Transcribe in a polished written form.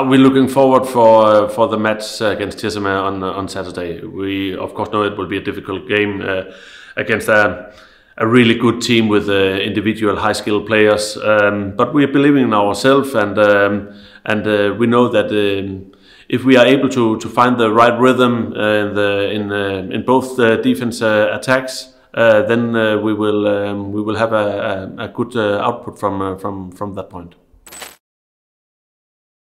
We're looking forward for the match against CSM on Saturday. We of course know it will be a difficult game against a really good team with individual high-skilled players. But we are believing in ourselves, and we know that if we are able to find the right rhythm in both defense attacks, then we will have a good output from that point.